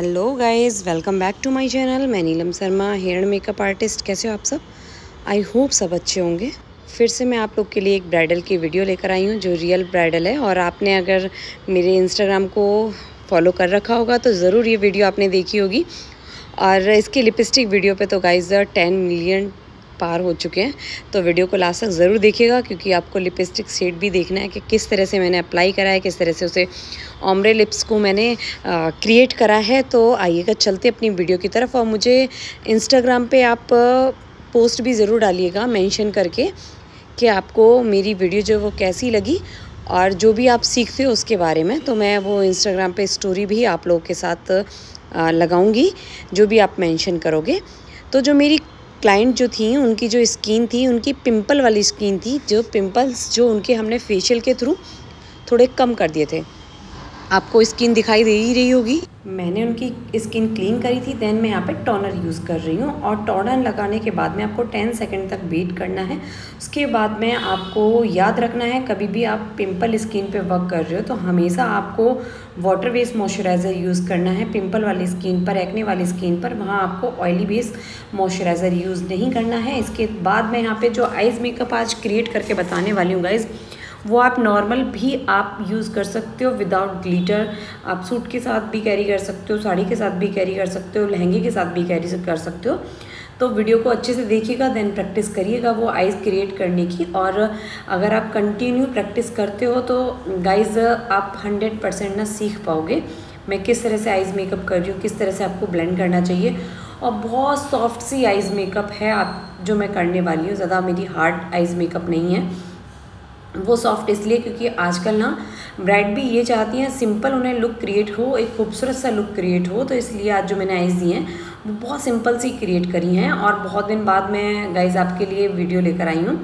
Hello guys, welcome back to my channel. मैं Neelam Sharma, hair and makeup artist. कैसे हो आप सब? आई होप सब अच्छे होंगे। फिर से मैं आप लोग के लिए एक ब्राइडल की वीडियो लेकर आई हूँ जो रियल ब्राइडल है। और आपने अगर मेरे इंस्टाग्राम को फॉलो कर रखा होगा तो ज़रूर ये वीडियो आपने देखी होगी। और इसकी लिपस्टिक वीडियो पर तो गाइज़ 10 मिलियन पार हो चुके हैं, तो वीडियो को लास्ट तक ज़रूर देखिएगा क्योंकि आपको लिपस्टिक शेड भी देखना है कि किस तरह से मैंने अप्लाई करा है, किस तरह से उसे ऑम्ब्रे लिप्स को मैंने क्रिएट करा है। तो आइएगा चलते अपनी वीडियो की तरफ। और मुझे इंस्टाग्राम पे आप पोस्ट भी ज़रूर डालिएगा मेंशन करके कि आपको मेरी वीडियो जो वो कैसी लगी और जो भी आप सीखते हो उसके बारे में। तो मैं वो इंस्टाग्राम पर स्टोरी भी आप लोगों के साथ लगाऊँगी जो भी आप मेंशन करोगे। तो जो मेरी क्लाइंट जो थी, उनकी जो स्किन थी, उनकी पिंपल वाली स्किन थी। जो पिंपल्स जो उनके हमने फेशियल के थ्रू थोड़े कम कर दिए थे, आपको स्किन दिखाई दे ही रही होगी। मैंने उनकी स्किन क्लीन करी थी। देन मैं यहाँ पे टोनर यूज़ कर रही हूँ और टोनर लगाने के बाद में आपको 10 सेकंड तक वेट करना है। उसके बाद में आपको याद रखना है, कभी भी आप पिंपल स्किन पे वर्क कर रहे हो तो हमेशा आपको वाटर बेस्ड मॉइस्चराइज़र यूज़ करना है। पिंपल वाली स्किन पर, एक्ने वाली स्किन पर वहाँ आपको ऑयली बेस्ड मॉइस्चराइज़र यूज़ नहीं करना है। इसके बाद मैं यहाँ पर जो आइज़ मेकअप आज क्रिएट करके बताने वाली हूँ गाइज़, वो आप नॉर्मल भी आप यूज़ कर सकते हो विदाउट ग्लिटर। आप सूट के साथ भी कैरी कर सकते हो, साड़ी के साथ भी कैरी कर सकते हो, लहंगे के साथ भी कैरी कर सकते हो। तो वीडियो को अच्छे से देखिएगा, देन प्रैक्टिस करिएगा वो आइज़ क्रिएट करने की। और अगर आप कंटिन्यू प्रैक्टिस करते हो तो गाइज़ आप 100% ना सीख पाओगे मैं किस तरह से आइज़ मेकअप कर रही हूँ, किस तरह से आपको ब्लेंड करना चाहिए। और बहुत सॉफ्ट सी आइज़ मेकअप है आप जो मैं करने वाली हूँ, ज़्यादा मेरी हार्ड आइज़ मेकअप नहीं है। वो सॉफ्ट इसलिए क्योंकि आजकल ना ब्राइड भी ये चाहती हैं सिंपल उन्हें लुक क्रिएट हो, एक खूबसूरत सा लुक क्रिएट हो। तो इसलिए आज जो मैंने आइज़ दी हैं वो बहुत सिंपल सी क्रिएट करी हैं। और बहुत दिन बाद मैं गाइज़ आपके लिए वीडियो लेकर आई हूँ,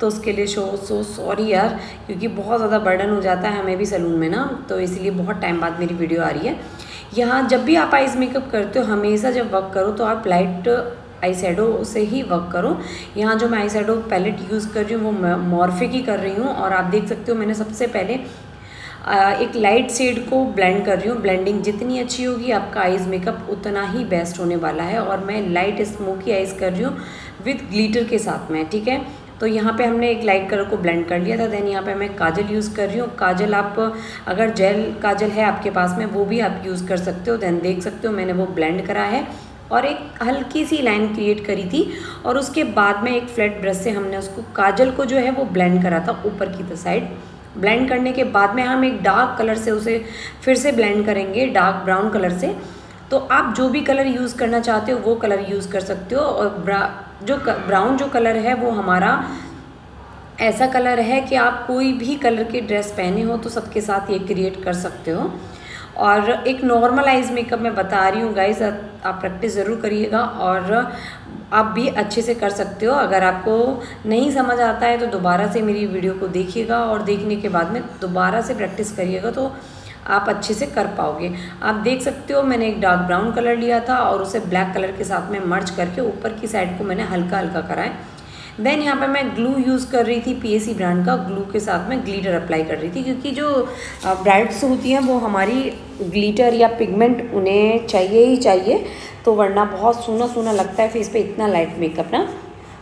तो उसके लिए सो सॉरी यार, क्योंकि बहुत ज़्यादा बर्डन हो जाता है हमें भी सैलून में ना, तो इसलिए बहुत टाइम बाद मेरी वीडियो आ रही है। यहाँ जब भी आप आइज़ मेकअप करते हो, हमेशा जब वर्क करो तो आप लाइट आई शेडो से ही वर्क करो। यहाँ जो मैं आई शेडो पैलेट यूज़ कर रही हूँ वो मॉर्फे की कर रही हूँ। और आप देख सकते हो मैंने सबसे पहले एक लाइट शेड को ब्लेंड कर रही हूँ। ब्लेंडिंग जितनी अच्छी होगी आपका आइज़ मेकअप उतना ही बेस्ट होने वाला है। और मैं लाइट स्मोकी आइज़ कर रही हूँ विथ ग्लिटर के साथ में, ठीक है। तो यहाँ पे हमने एक लाइट कलर को ब्लेंड कर लिया था। देन यहाँ पे मैं काजल यूज़ कर रही हूँ। काजल आप अगर जेल काजल है आपके पास में वो भी आप यूज़ कर सकते हो। देन देख सकते हो मैंने वो ब्लेंड करा है और एक हल्की सी लाइन क्रिएट करी थी। और उसके बाद में एक फ्लैट ब्रश से हमने उसको काजल को जो है वो ब्लेंड करा था ऊपर की साइड। ब्लेंड करने के बाद में हम एक डार्क कलर से उसे फिर से ब्लेंड करेंगे, डार्क ब्राउन कलर से। तो आप जो भी कलर यूज़ करना चाहते हो वो कलर यूज़ कर सकते हो। और ब्राउन जो कलर है वो हमारा ऐसा कलर है कि आप कोई भी कलर के ड्रेस पहने हो तो सबके साथ ये क्रिएट कर सकते हो। और एक नॉर्मल आइज़ मेकअप मैं बता रही हूँ गाइज़, आप प्रैक्टिस ज़रूर करिएगा और आप भी अच्छे से कर सकते हो। अगर आपको नहीं समझ आता है तो दोबारा से मेरी वीडियो को देखिएगा और देखने के बाद में दोबारा से प्रैक्टिस करिएगा तो आप अच्छे से कर पाओगे। आप देख सकते हो मैंने एक डार्क ब्राउन कलर लिया था और उसे ब्लैक कलर के साथ में मर्ज करके ऊपर की साइड को मैंने हल्का हल्का करा है। देन यहाँ पे मैं ग्लू यूज़ कर रही थी, PAC ब्रांड का। ग्लू के साथ मैं ग्लिटर अप्लाई कर रही थी क्योंकि जो ब्राइड्स होती हैं वो हमारी ग्लिटर या पिगमेंट उन्हें चाहिए ही चाहिए, तो वरना बहुत सूना सूना लगता है फेस पे इतना लाइट मेकअप ना।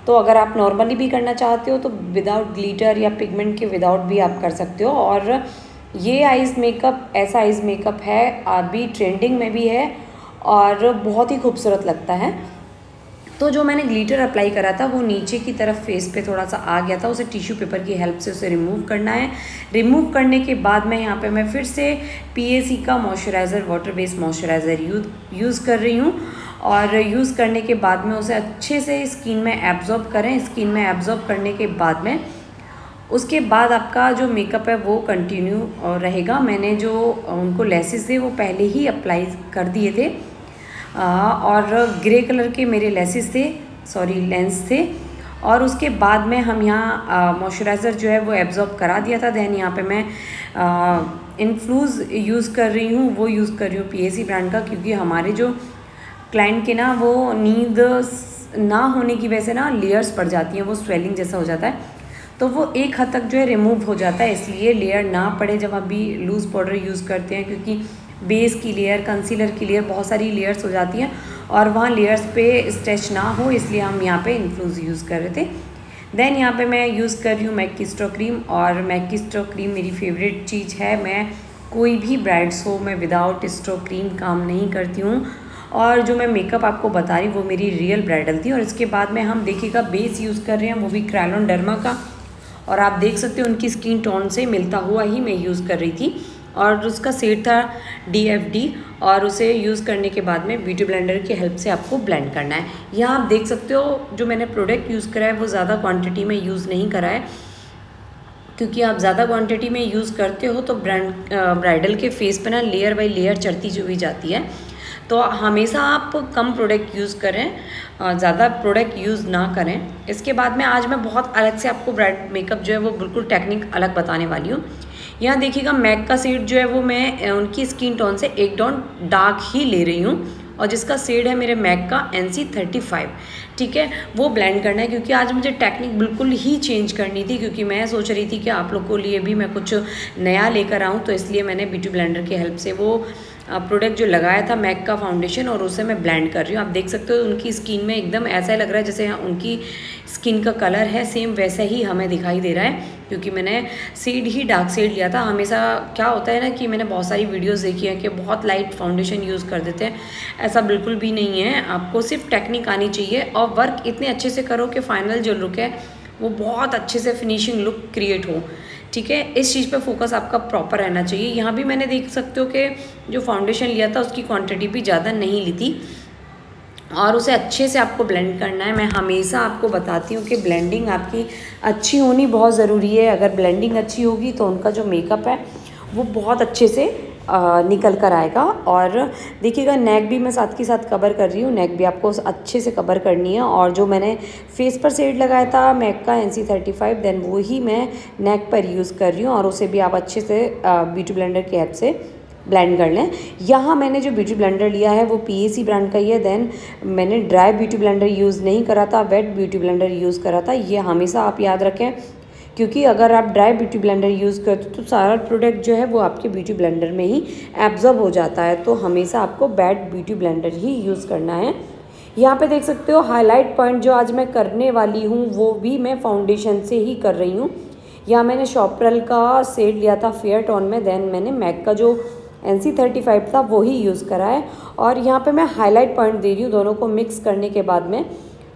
तो अगर आप नॉर्मली भी करना चाहते हो तो विदाउट ग्लिटर या पिगमेंट के विदाउट भी आप कर सकते हो। और ये आइज़ मेकअप ऐसा आइज़ मेकअप है अभी ट्रेंडिंग में भी है और बहुत ही खूबसूरत लगता है। तो जो मैंने ग्लिटर अप्लाई करा था वो नीचे की तरफ फेस पे थोड़ा सा आ गया था, उसे टिश्यू पेपर की हेल्प से उसे रिमूव करना है। रिमूव करने के बाद में यहाँ पे मैं फिर से PAC का moisturiser, water based moisturiser use कर रही हूँ। और यूज़ करने के बाद में उसे अच्छे से स्किन में एब्जॉर्ब करें। स्किन में एब्जॉर्ब करने के बाद में उसके बाद आपका जो मेकअप है वो कंटिन्यू रहेगा। मैंने जो उनको लेसेस थे वो पहले ही अप्लाई कर दिए थे और ग्रे कलर के मेरे लेंस थे। और उसके बाद में हम यहाँ मॉइस्चराइज़र जो है वो एब्जॉर्ब करा दिया था। देन यहाँ पे मैं इनफ्लूज़ यूज़ कर रही हूँ, वो यूज़ कर रही हूँ PAC ब्रांड का, क्योंकि हमारे जो क्लाइंट के ना वो नींद ना होने की वजह से ना लेयर्स पड़ जाती हैं, वो स्वेलिंग जैसा हो जाता है, तो वो एक हद तक जो है रिमूव हो जाता है। इसलिए लेयर ना पड़े जब अभी लूज़ पाउडर यूज़ करते हैं, क्योंकि बेस की लेयर, कंसीलर की लेयर, बहुत सारी लेयर्स हो जाती हैं और वहाँ लेयर्स पे स्ट्रेच ना हो, इसलिए हम यहाँ पे इन्फ्लूज यूज़ कर रहे थे। देन यहाँ पे मैं यूज़ कर रही हूँ मैक की स्ट्रो क्रीम, और मैक की स्ट्रो क्रीम मेरी फेवरेट चीज़ है। मैं कोई भी ब्राइड्स हो, मैं विदाउट स्ट्रो क्रीम काम नहीं करती हूँ। और जो मैं मेकअप आपको बता रही हूँ वो मेरी रियल ब्राइडल थी। और इसके बाद में हम देखिएगा बेस यूज़ कर रहे हैं, वो भी क्रायोलन डर्मा का, और आप देख सकते हो उनकी स्किन टोन से मिलता हुआ ही मैं यूज़ कर रही थी। और उसका सेट था DFD, और उसे यूज़ करने के बाद में ब्यूटी ब्लेंडर की हेल्प से आपको ब्लेंड करना है। यहाँ आप देख सकते हो जो मैंने प्रोडक्ट यूज़ करा है वो ज़्यादा क्वांटिटी में यूज़ नहीं करा है, क्योंकि आप ज़्यादा क्वांटिटी में यूज़ करते हो तो ब्राइडल के फेस पर ना लेयर बाई लेयर चढ़ती चुभी जाती है। तो हमेशा आप कम प्रोडक्ट यूज़ करें, ज़्यादा प्रोडक्ट यूज़ ना करें। इसके बाद में आज मैं बहुत अलग से आपको ब्राइड मेकअप जो है वो बिल्कुल टेक्निक अलग बताने वाली हूँ। यहाँ देखिएगा मैक का सेड जो है वो मैं उनकी स्किन टोन से एक डॉट डार्क ही ले रही हूँ, और जिसका सेड है मेरे मैक का NC 35, ठीक है, वो ब्लेंड करना है। क्योंकि आज मुझे टेक्निक बिल्कुल ही चेंज करनी थी, क्योंकि मैं सोच रही थी कि आप लोग के लिए भी मैं कुछ नया लेकर आऊँ, तो इसलिए मैंने ब्यूटी ब्लेंडर की हेल्प से वो प्रोडक्ट जो लगाया था मैक का फाउंडेशन, और उसे मैं ब्लेंड कर रही हूँ। आप देख सकते हो उनकी स्किन में एकदम ऐसा लग रहा है जैसे उनकी स्किन का कलर है, सेम वैसा ही हमें दिखाई दे रहा है, क्योंकि मैंने सेड ही डार्क सेड लिया था। हमेशा क्या होता है ना कि मैंने बहुत सारी वीडियोस देखी हैं कि बहुत लाइट फाउंडेशन यूज़ कर देते हैं, ऐसा बिल्कुल भी नहीं है। आपको सिर्फ टेक्निक आनी चाहिए और वर्क इतने अच्छे से करो कि फाइनल जो लुक है वो बहुत अच्छे से फिनिशिंग लुक क्रिएट हो, ठीक है। इस चीज़ पे फोकस आपका प्रॉपर रहना चाहिए। यहाँ भी मैंने देख सकते हो कि जो फाउंडेशन लिया था उसकी क्वांटिटी भी ज़्यादा नहीं ली थी, और उसे अच्छे से आपको ब्लेंड करना है। मैं हमेशा आपको बताती हूँ कि ब्लेंडिंग आपकी अच्छी होनी बहुत ज़रूरी है। अगर ब्लेंडिंग अच्छी होगी तो उनका जो मेकअप है वो बहुत अच्छे से निकल कर आएगा। और देखिएगा नेक भी मैं साथ के साथ कवर कर रही हूँ, नेक भी आपको अच्छे से कवर करनी है। और जो मैंने फेस पर सेड लगाया था मैक का NC 35, देन वो ही मैं नेक पर यूज़ कर रही हूँ, और उसे भी आप अच्छे से ब्यूटी ब्लेंडर की हेल्प से ब्लेंड कर लें। यहाँ मैंने जो ब्यूटी ब्लेंडर लिया है वो PAC ब्रांड का ही है। देन मैंने ड्राई ब्यूटी ब्लेंडर यूज़ नहीं करा था, वेट ब्यूटी ब्लेंडर यूज़ करा था। ये हमेशा आप याद रखें, क्योंकि अगर आप ड्राई ब्यूटी ब्लेंडर यूज़ करते हो तो सारा प्रोडक्ट जो है वो आपके ब्यूटी ब्लेंडर में ही एब्जॉर्ब हो जाता है। तो हमेशा आपको वेट ब्यूटी ब्लेंडर ही यूज़ करना है। यहाँ पे देख सकते हो हाईलाइट पॉइंट जो आज मैं करने वाली हूँ वो भी मैं फाउंडेशन से ही कर रही हूँ। यहाँ मैंने शॉपरल का सेड लिया था फेयर टोन में, देन मैंने मैक का जो NC 35 था वो ही यूज़ करा है। और यहाँ पे मैं हाईलाइट पॉइंट दे रही हूँ दोनों को मिक्स करने के बाद में,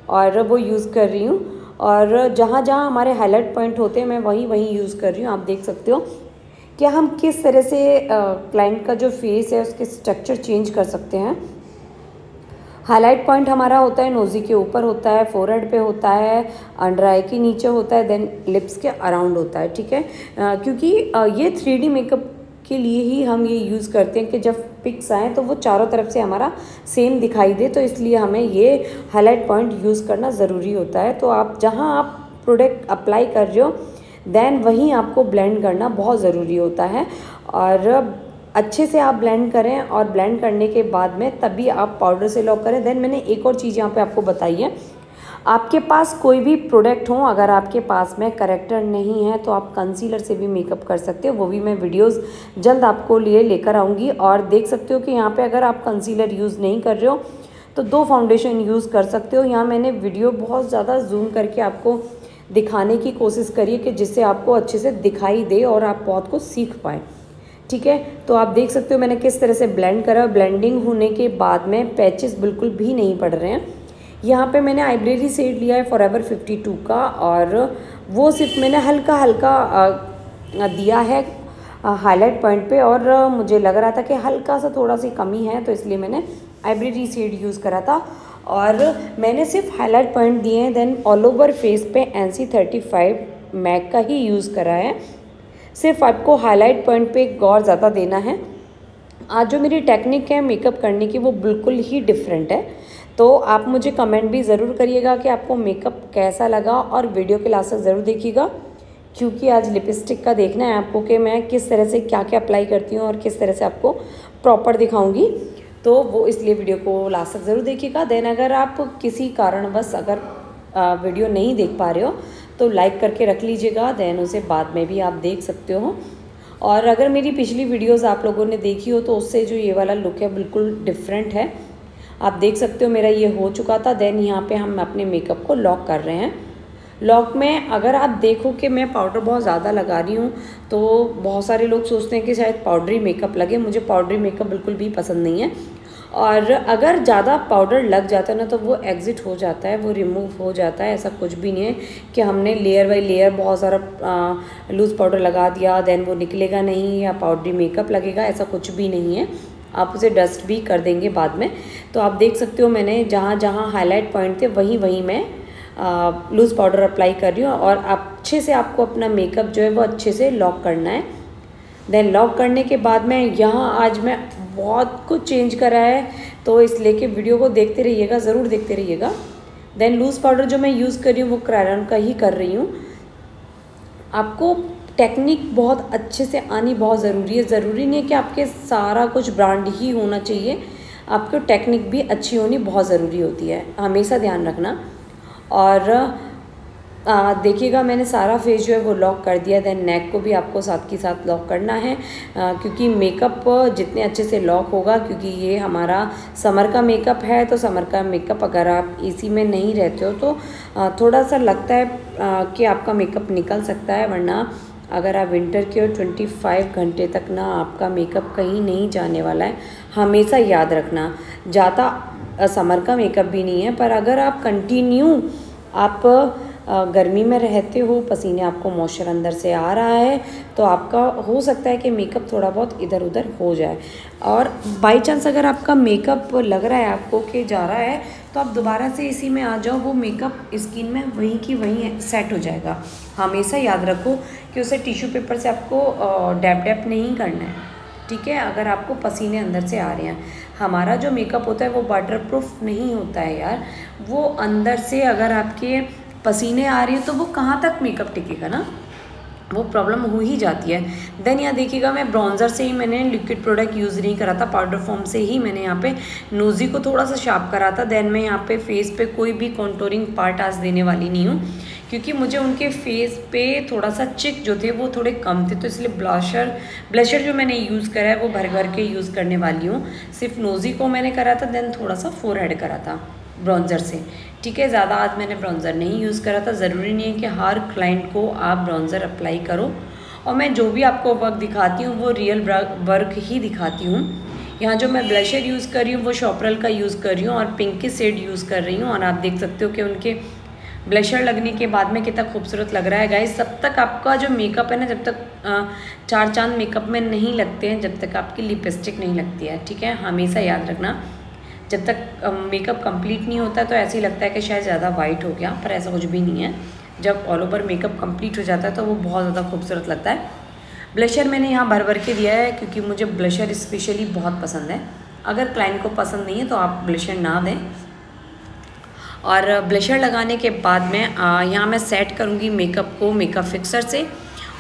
और वो यूज़ कर रही हूँ। और जहाँ जहाँ हमारे हाईलाइट पॉइंट होते हैं मैं वहीं वहीं यूज़ कर रही हूँ। आप देख सकते हो कि हम किस तरह से क्लाइंट का जो फेस है उसके स्ट्रक्चर चेंज कर सकते हैं। हाईलाइट पॉइंट हमारा होता है नोज़ी के ऊपर होता है, फोरहेड पे होता है, अंडर आई के नीचे होता है, देन लिप्स के अराउंड होता है, ठीक है। क्योंकि ये 3D मेकअप के लिए ही हम ये यूज़ करते हैं कि जब पिक्स आएँ तो वो चारों तरफ से हमारा सेम दिखाई दे, तो इसलिए हमें ये हाईलाइट पॉइंट यूज़ करना ज़रूरी होता है। तो आप जहाँ आप प्रोडक्ट अप्लाई कर रहे हो देन वहीं आपको ब्लेंड करना बहुत ज़रूरी होता है, और अच्छे से आप ब्लेंड करें। और ब्लेंड करने के बाद में तभी आप पाउडर से लॉक करें। देन मैंने एक और चीज़ यहाँ पर आपको बताई है, आपके पास कोई भी प्रोडक्ट हो, अगर आपके पास में करेक्टर नहीं है तो आप कंसीलर से भी मेकअप कर सकते हो। वो भी मैं वीडियोस जल्द आपको लिए लेकर आऊँगी। और देख सकते हो कि यहाँ पे अगर आप कंसीलर यूज़ नहीं कर रहे हो तो दो फाउंडेशन यूज़ कर सकते हो। यहाँ मैंने वीडियो बहुत ज़्यादा जूम करके आपको दिखाने की कोशिश करिए कि जिससे आपको अच्छे से दिखाई दे और आप बहुत कुछ सीख पाएँ, ठीक है। तो आप देख सकते हो मैंने किस तरह से ब्लेंड करा। ब्लेंडिंग होने के बाद में पैचेस बिल्कुल भी नहीं पड़ रहे हैं। यहाँ पे मैंने आईब्रेरी सेड लिया है फॉरएवर 52 का, और वो सिर्फ मैंने हल्का हल्का दिया है हाईलाइट पॉइंट पे, और मुझे लग रहा था कि हल्का सा थोड़ा सी कमी है तो इसलिए मैंने आईब्रेरी सेड यूज़ करा था। और मैंने सिर्फ हाईलाइट पॉइंट दिए हैं। देन ऑल ओवर फेस पे NC 35 मैक का ही यूज़ करा है। सिर्फ आपको हाईलाइट पॉइंट पे गौर ज़्यादा देना है। आज जो मेरी टेक्निक है मेकअप करने की वो बिल्कुल ही डिफरेंट है। तो आप मुझे कमेंट भी ज़रूर करिएगा कि आपको मेकअप कैसा लगा, और वीडियो के लास्ट तक ज़रूर देखिएगा, क्योंकि आज लिपस्टिक का देखना है आपको कि मैं किस तरह से क्या क्या अप्लाई करती हूँ और किस तरह से आपको प्रॉपर दिखाऊंगी। तो वो इसलिए वीडियो को लास्ट तक ज़रूर देखिएगा। देन अगर आप किसी कारणवश अगर वीडियो नहीं देख पा रहे हो तो लाइक करके रख लीजिएगा, देन उसे बाद में भी आप देख सकते हो। और अगर मेरी पिछली वीडियोस आप लोगों ने देखी हो तो उससे जो ये वाला लुक है बिल्कुल डिफरेंट है। आप देख सकते हो मेरा ये हो चुका था। देन यहाँ पे हम अपने मेकअप को लॉक कर रहे हैं। लॉक में अगर आप देखो कि मैं पाउडर बहुत ज़्यादा लगा रही हूँ तो बहुत सारे लोग सोचते हैं कि शायद पाउडरी मेकअप लगे। मुझे पाउडरी मेकअप बिल्कुल भी पसंद नहीं है और अगर ज़्यादा पाउडर लग जाता है ना तो वो एग्ज़िट हो जाता है, वो रिमूव हो जाता है। ऐसा कुछ भी नहीं है कि हमने लेयर बाय लेयर बहुत सारा लूज़ पाउडर लगा दिया देन वो निकलेगा नहीं या पाउडरी मेकअप लगेगा, ऐसा कुछ भी नहीं है। आप उसे डस्ट भी कर देंगे बाद में। तो आप देख सकते हो मैंने जहाँ जहाँ हाईलाइट पॉइंट थे वहीं वहीं मैं लूज़ पाउडर अप्लाई कर रही हूँ और अच्छे से आपको अपना मेकअप जो है वो अच्छे से लॉक करना है। देन लॉक करने के बाद में यहाँ आज मैं बहुत कुछ चेंज करा है तो इसलिए कि वीडियो को देखते रहिएगा, ज़रूर देखते रहिएगा। देन लूज़ पाउडर जो मैं यूज़ कर रही हूँ वो क्रायोलन का ही कर रही हूँ। आपको टेक्निक बहुत अच्छे से आनी बहुत ज़रूरी है। ज़रूरी नहीं है कि आपके सारा कुछ ब्रांड ही होना चाहिए, आपको टेक्निक भी अच्छी होनी बहुत ज़रूरी होती है, हमेशा ध्यान रखना। और देखिएगा मैंने सारा फेस जो है वो लॉक कर दिया। देन नेक को भी आपको साथ के साथ लॉक करना है क्योंकि मेकअप जितने अच्छे से लॉक होगा, क्योंकि ये हमारा समर का मेकअप है तो समर का मेकअप अगर आप एसी में नहीं रहते हो तो थोड़ा सा लगता है कि आपका मेकअप निकल सकता है, वरना अगर आप विंटर के 25 घंटे तक ना आपका मेकअप कहीं नहीं जाने वाला है। हमेशा याद रखना, ज़्यादा समर का मेकअप भी नहीं है, पर अगर आप कंटिन्यू आप गर्मी में रहते हो, पसीने आपको मॉइस्चर अंदर से आ रहा है तो आपका हो सकता है कि मेकअप थोड़ा बहुत इधर उधर हो जाए। और बाई चांस अगर आपका मेकअप लग रहा है आपको कि जा रहा है तो आप दोबारा से इसी में आ जाओ, वो मेकअप स्किन में वहीं की वहीं सेट हो जाएगा। हमेशा याद रखो कि उसे टिश्यू पेपर से आपको डैप डैप नहीं करना है, ठीक है। अगर आपको पसीने अंदर से आ रहे हैं, हमारा जो मेकअप होता है वो वाटर प्रूफ नहीं होता है यार, वो अंदर से अगर आपके पसीने आ रहे हैं तो वो कहाँ तक मेकअप टिकेगा ना, वो प्रॉब्लम हो ही जाती है। देन यहाँ देखिएगा मैं ब्राउन्जर से ही मैंने लिक्विड प्रोडक्ट यूज़ नहीं करा था, पाउडर फॉर्म से ही मैंने यहाँ पे नोज़ी को थोड़ा सा शार्प करा था। देन मैं यहाँ पे फेस पे कोई भी कॉन्टोरिंग पार्ट आज देने वाली नहीं हूँ क्योंकि मुझे उनके फेस पे थोड़ा सा चिक जो थे वो थोड़े कम थे, तो इसलिए ब्लशर जो मैंने यूज़ करा है वो भर भर के यूज़ करने वाली हूँ। सिर्फ नोज़ी को मैंने करा था, देन थोड़ा सा फोरहेड करा था ब्राउन्जर से, ठीक है। ज़्यादा आज मैंने ब्राउन्जर नहीं यूज़ करा था। ज़रूरी नहीं है कि हर क्लाइंट को आप ब्राउन्जर अप्लाई करो और मैं जो भी आपको वर्क दिखाती हूँ वो रियल वर्क ही दिखाती हूँ। यहाँ जो मैं ब्लशर यूज़ कर रही हूँ वो शॉपरल का यूज़ कर रही हूँ और पिंक के शेड यूज़ कर रही हूँ और आप देख सकते हो कि उनके ब्लशर लगने के बाद में कितना खूबसूरत लग रहा है। गाइस तब तक आपका जो मेकअप है ना, जब तक चार चांद मेकअप में नहीं लगते हैं, जब तक आपकी लिपस्टिक नहीं लगती है, ठीक है। हमेशा याद रखना, जब तक मेकअप कंप्लीट नहीं होता तो ऐसे ही लगता है कि शायद ज़्यादा वाइट हो गया, पर ऐसा कुछ भी नहीं है। जब ऑल ओवर मेकअप कंप्लीट हो जाता है तो वो बहुत ज़्यादा खूबसूरत लगता है। ब्लशर मैंने यहाँ भर भर के दिया है क्योंकि मुझे ब्लशर स्पेशली बहुत पसंद है। अगर क्लाइंट को पसंद नहीं है तो आप ब्लशर ना दें। और ब्लशर लगाने के बाद में यहाँ मैं सेट करूँगी मेकअप को मेकअप फिक्सर से।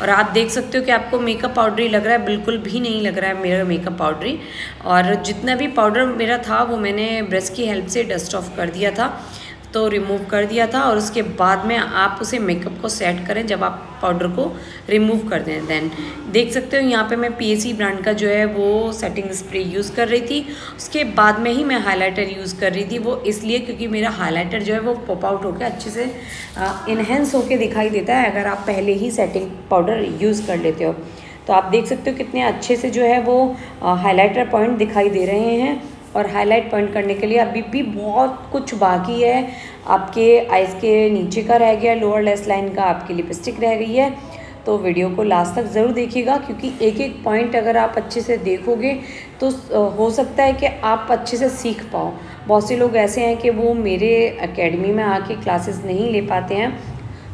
और आप देख सकते हो कि आपको मेकअप पाउडरी लग रहा है, बिल्कुल भी नहीं लग रहा है मेरा मेकअप पाउडरी। और जितना भी पाउडर मेरा था वो मैंने ब्रश की हेल्प से डस्ट ऑफ कर दिया था, तो रिमूव कर दिया था। और उसके बाद में आप उसे मेकअप को सेट करें जब आप पाउडर को रिमूव कर दें। देन देख सकते हो यहाँ पे मैं PAC ब्रांड का जो है वो सेटिंग स्प्रे यूज़ कर रही थी। उसके बाद में ही मैं हाइलाइटर यूज़ कर रही थी, वो इसलिए क्योंकि मेरा हाइलाइटर जो है वो पॉप आउट होकर अच्छे से इन्हेंस होकर दिखाई देता है अगर आप पहले ही सेटिंग पाउडर यूज़ कर लेते हो। तो आप देख सकते हो कितने अच्छे से जो है वो हाइलाइटर पॉइंट दिखाई दे रहे हैं। और हाईलाइट पॉइंट करने के लिए अभी भी बहुत कुछ बाकी है। आपके आइज़ के नीचे का रह गया, लोअर लेस लाइन का आपकी लिपस्टिक रह गई है। तो वीडियो को लास्ट तक ज़रूर देखिएगा क्योंकि एक एक पॉइंट अगर आप अच्छे से देखोगे तो हो सकता है कि आप अच्छे से सीख पाओ। बहुत से लोग ऐसे हैं कि वो मेरे अकेडमी में आके क्लासेस नहीं ले पाते हैं,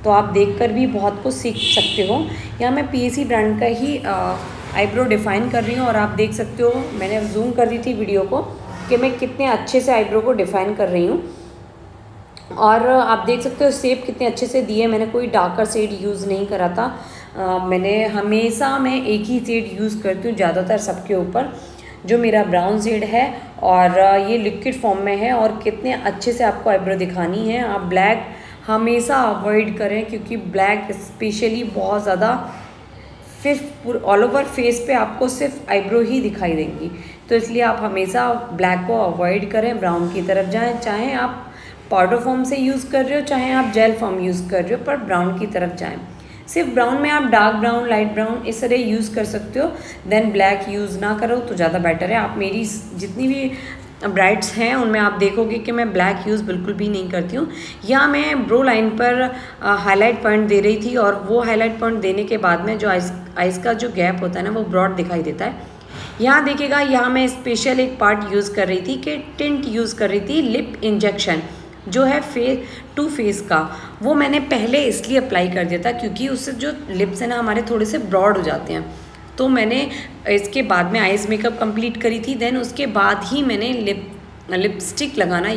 तो आप देखकर भी बहुत कुछ सीख सकते हो। यहाँ मैं PAC ब्रांड का ही आईब्रो डिफ़ाइन कर रही हूँ और आप देख सकते हो मैंने जूम कर दी थी वीडियो को कि मैं कितने अच्छे से आईब्रो को डिफ़ाइन कर रही हूँ। और आप देख सकते हो शेप कितने अच्छे से दिए, मैंने कोई डार्कर शेड यूज़ नहीं करा था। मैंने हमेशा मैं एक ही शेड यूज़ करती हूँ ज़्यादातर सबके ऊपर, जो मेरा ब्राउन शेड है और ये लिक्विड फॉर्म में है। और कितने अच्छे से आपको आईब्रो दिखानी है। आप ब्लैक हमेशा अवॉइड करें क्योंकि ब्लैक स्पेशली बहुत ज़्यादा फिर ऑल ओवर फेस पे आपको सिर्फ आईब्रो ही दिखाई देंगी। तो इसलिए आप हमेशा ब्लैक को अवॉइड करें, ब्राउन की तरफ जाएं। चाहे आप पाउडर फॉर्म से यूज़ कर रहे हो, चाहे आप जेल फॉर्म यूज़ कर रहे हो, पर ब्राउन की तरफ जाएं। सिर्फ ब्राउन में आप डार्क ब्राउन, लाइट ब्राउन इस तरह यूज़ कर सकते हो। देन ब्लैक यूज़ ना करो तो ज़्यादा बेटर है। आप मेरी जितनी भी ब्राइट्स हैं उनमें आप देखोगे कि मैं ब्लैक यूज़ बिल्कुल भी नहीं करती हूँ। या मैं ब्रो लाइन पर हाईलाइट पॉइंट दे रही थी, और वो हाईलाइट पॉइंट देने के बाद में जो आइज़ का जो गैप होता है ना, वो ब्रॉड दिखाई देता है। यहाँ देखिएगा, यहाँ मैं स्पेशल एक पार्ट यूज़ कर रही थी कि टिंट यूज़ कर रही थी, लिप इंजेक्शन जो है फेस टू फेस का। वो मैंने पहले इसलिए अप्लाई कर दिया था क्योंकि उससे जो लिप्स हैं ना हमारे थोड़े से ब्रॉड हो जाते हैं। तो मैंने इसके बाद में आइज़ मेकअप कंप्लीट करी थी, देन उसके बाद ही मैंने लिपस्टिक लगाना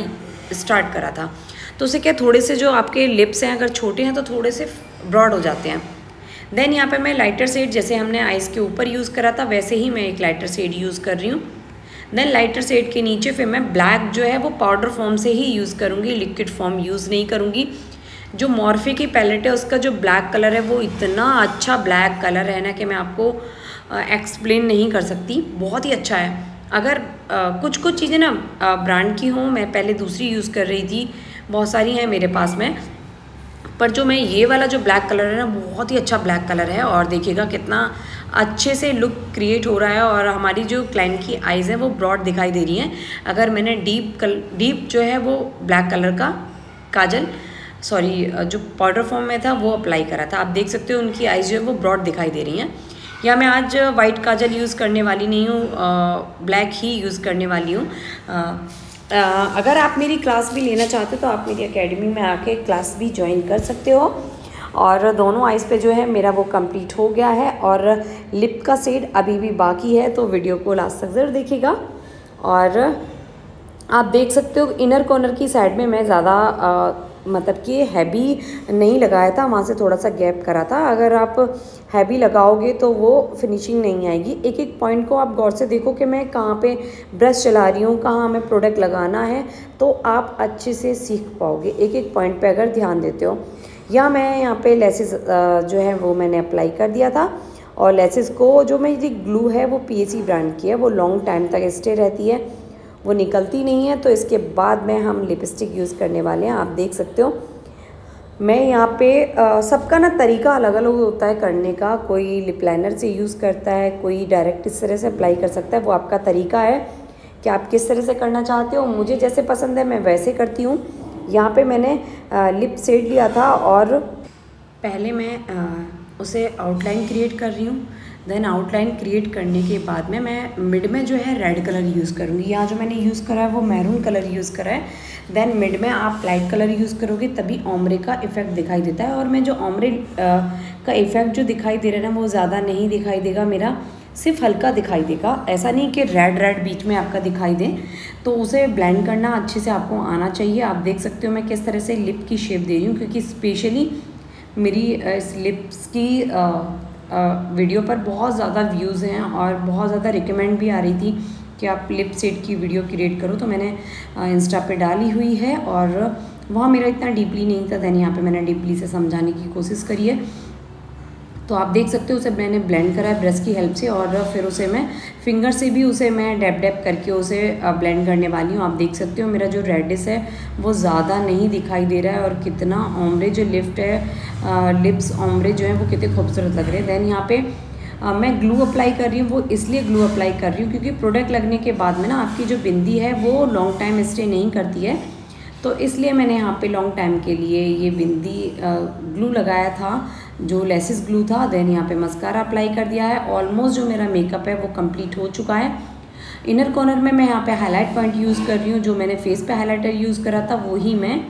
स्टार्ट करा था। तो उससे क्या, थोड़े से जो आपके लिप्स हैं अगर छोटे हैं तो थोड़े से ब्रॉड हो जाते हैं। देन यहाँ पे मैं लाइटर शेड, जैसे हमने आइज़ के ऊपर यूज़ करा था वैसे ही मैं एक लाइटर शेड यूज़ कर रही हूँ। देन लाइटर शेड के नीचे फिर मैं ब्लैक जो है वो पाउडर फॉर्म से ही यूज़ करूँगी, लिक्विड फॉर्म यूज़ नहीं करूँगी। जो मॉर्फे की पैलेट है उसका जो ब्लैक कलर है वो इतना अच्छा ब्लैक कलर है ना कि मैं आपको एक्सप्लेन नहीं कर सकती, बहुत ही अच्छा है। अगर कुछ चीज़ें ना ब्रांड की हों, मैं पहले दूसरी यूज़ कर रही थी, बहुत सारी हैं मेरे पास में, पर जो मैं ये वाला जो ब्लैक कलर है ना बहुत ही अच्छा ब्लैक कलर है। और देखिएगा कितना अच्छे से लुक क्रिएट हो रहा है, और हमारी जो क्लाइंट की आइज़ हैं वो ब्रॉड दिखाई दे रही हैं। अगर मैंने डीप जो है वो ब्लैक कलर का काजल, सॉरी जो पाउडर फॉर्म में था वो अप्लाई करा था, आप देख सकते हो उनकी आइज़ जो है वो ब्रॉड दिखाई दे रही हैं। या मैं आज वाइट काजल यूज़ करने वाली नहीं हूँ, ब्लैक ही यूज़ करने वाली हूँ। अगर आप मेरी क्लास भी लेना चाहते हो तो आप मेरी एकेडमी में आके क्लास भी ज्वाइन कर सकते हो। और दोनों आइज़ पे जो है मेरा वो कंप्लीट हो गया है, और लिप का शेड अभी भी बाकी है। तो वीडियो को लास्ट तक ज़रूर देखिएगा। और आप देख सकते हो इनर कॉर्नर की साइड में मैं ज़्यादा मतलब कि हैवी नहीं लगाया था, वहाँ से थोड़ा सा गैप करा था। अगर आप हैवी लगाओगे तो वो फिनिशिंग नहीं आएगी। एक एक पॉइंट को आप गौर से देखो कि मैं कहाँ पे ब्रश चला रही हूँ, कहाँ हमें प्रोडक्ट लगाना है, तो आप अच्छे से सीख पाओगे एक एक पॉइंट पे अगर ध्यान देते हो। या मैं यहाँ पे लेसेस जो है वो मैंने अप्लाई कर दिया था, और लेसेस को जो मेरी ग्लू है वो PAC ब्रांड की है, वो लॉन्ग टाइम तक स्टे रहती है, वो निकलती नहीं है। तो इसके बाद में हम लिपस्टिक यूज़ करने वाले हैं। आप देख सकते हो मैं यहाँ पे सबका ना तरीका अलग अलग होता है करने का। कोई लिप लाइनर से यूज़ करता है, कोई डायरेक्ट इस तरह से अप्लाई कर सकता है। वो आपका तरीका है कि आप किस तरह से करना चाहते हो। मुझे जैसे पसंद है मैं वैसे करती हूँ। यहाँ पे मैंने लिप शेड लिया था, और पहले मैं उसे आउटलाइन क्रिएट कर रही हूँ। देन आउटलाइन क्रिएट करने के बाद में मैं मिड में जो है रेड कलर यूज़ करूँगी। यहाँ जो मैंने यूज़ करा है वो मैरून कलर यूज़ करा है। देन मिड में आप लाइट कलर यूज़ करोगे तभी ओमरे का इफ़ेक्ट दिखाई देता है। और मैं जो ओमरे का इफ़ेक्ट जो दिखाई दे रहा है ना वो ज़्यादा नहीं दिखाई देगा, मेरा सिर्फ हल्का दिखाई देगा। ऐसा नहीं कि रेड बीच में आपका दिखाई दे, तो उसे ब्लेंड करना अच्छे से आपको आना चाहिए। आप देख सकते हो मैं किस तरह से लिप की शेप दे रही हूँ, क्योंकि स्पेशली मेरी इस लिप्स की वीडियो पर बहुत ज़्यादा व्यूज़ हैं, और बहुत ज़्यादा रिकमेंड भी आ रही थी कि आप लिप शेड की वीडियो क्रिएट करो। तो मैंने इंस्टा पे डाली हुई है, और वहाँ मेरा इतना डीपली नहीं था, दैन यहाँ पे मैंने डीपली से समझाने की कोशिश करी है। तो आप देख सकते हो उसे मैंने ब्लेंड करा है ब्रश की हेल्प से, और फिर उसे मैं फिंगर से भी उसे मैं डैप करके उसे ब्लेंड करने वाली हूँ। आप देख सकते हो मेरा जो रेडिस है वो ज़्यादा नहीं दिखाई दे रहा है, और कितना ओमरे जो लिफ्ट है, लिप्स ओमरे जो है वो कितने खूबसूरत लग रहे हैं। देन यहाँ पे मैं ग्लू अप्लाई कर रही हूँ। वो इसलिए ग्लू अप्लाई कर रही हूँ क्योंकि प्रोडक्ट लगने के बाद में ना आपकी जो बिंदी है वो लॉन्ग टाइम स्टे नहीं करती है। तो इसलिए मैंने यहाँ पे लॉन्ग टाइम के लिए ये बिंदी ग्लू लगाया था, जो लेसेस ग्लू था। देन यहाँ पे मस्कारा अप्लाई कर दिया है। ऑलमोस्ट जो मेरा मेकअप है वो कंप्लीट हो चुका है। इनर कॉर्नर में मैं यहाँ पे हाईलाइट पॉइंट यूज़ कर रही हूँ। जो मैंने फेस पे हाईलाइटर यूज़ करा था वो ही मैं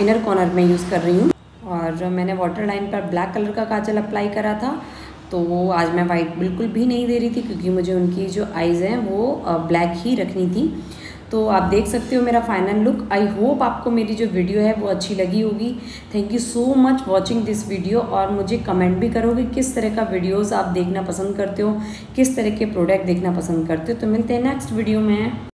इनर कॉर्नर में यूज़ कर रही हूँ। और मैंने वाटर लाइन पर ब्लैक कलर का काजल अप्लाई करा था, तो वो आज मैं वाइट बिल्कुल भी नहीं दे रही थी क्योंकि मुझे उनकी जो आइज़ हैं वो ब्लैक ही रखनी थी। तो आप देख सकते हो मेरा फाइनल लुक। आई होप आपको मेरी जो वीडियो है वो अच्छी लगी होगी। Thank you so much watching this video. और मुझे कमेंट भी करोगे किस तरह का वीडियोस आप देखना पसंद करते हो, किस तरह के प्रोडक्ट देखना पसंद करते हो। तो मिलते हैं नेक्स्ट वीडियो में।